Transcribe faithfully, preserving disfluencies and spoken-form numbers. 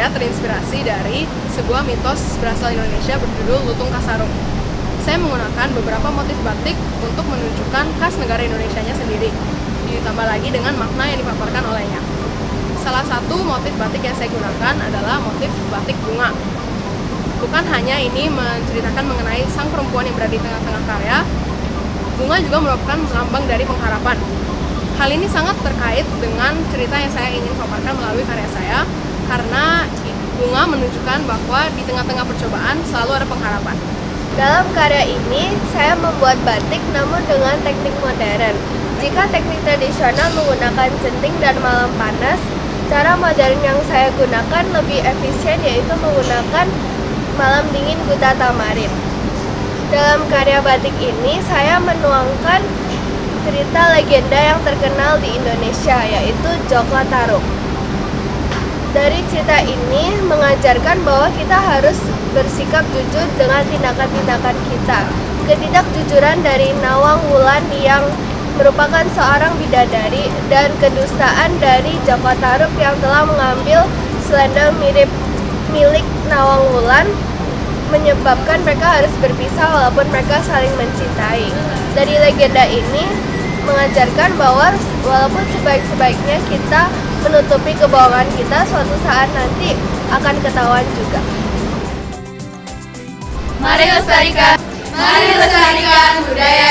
saya terinspirasi dari sebuah mitos berasal Indonesia berjudul Lutung Kasarung. Saya menggunakan beberapa motif batik untuk menunjukkan khas negara Indonesianya sendiri, ditambah lagi dengan makna yang dipaparkan olehnya. Salah satu motif batik yang saya gunakan adalah motif batik bunga. Bukan hanya ini menceritakan mengenai sang perempuan yang berada di tengah-tengah karya, bunga juga merupakan lambang dari pengharapan. Hal ini sangat terkait dengan cerita yang saya ingin paparkan melalui karya saya, karena bunga menunjukkan bahwa di tengah-tengah percobaan selalu ada pengharapan. Dalam karya ini, saya membuat batik namun dengan teknik modern. Jika teknik tradisional menggunakan centing dan malam panas, cara modern yang saya gunakan lebih efisien, yaitu menggunakan malam dingin gutta tamarind. Dalam karya batik ini, saya menuangkan cerita legenda yang terkenal di Indonesia, yaitu GUTTA Tarung. Dari cerita ini mengajarkan bahwa kita harus bersikap jujur dengan tindakan-tindakan kita. Ketidakjujuran dari Nawang Wulan yang merupakan seorang bidadari dan kedustaan dari GUTTA Tarung yang telah mengambil selendang mirip milik Nawang Wulan menyebabkan mereka harus berpisah walaupun mereka saling mencintai. Dari legenda ini mengajarkan bahwa walaupun sebaik-sebaiknya kita menutupi kebohongan kita, suatu saat nanti akan ketahuan juga. Mari lestarikan, mari lestarikan budaya.